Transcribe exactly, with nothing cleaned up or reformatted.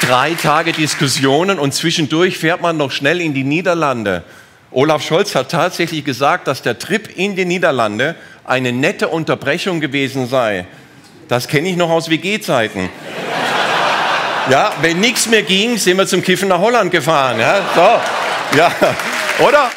Drei Tage Diskussionen und zwischendurch fährt man noch schnell in die Niederlande. Olaf Scholz hat tatsächlich gesagt, dass der Trip in die Niederlande eine nette Unterbrechung gewesen sei. Das kenne ich noch aus W G-Zeiten. Ja, wenn nichts mehr ging, sind wir zum Kiffen nach Holland gefahren. Ja, so. Ja. Oder?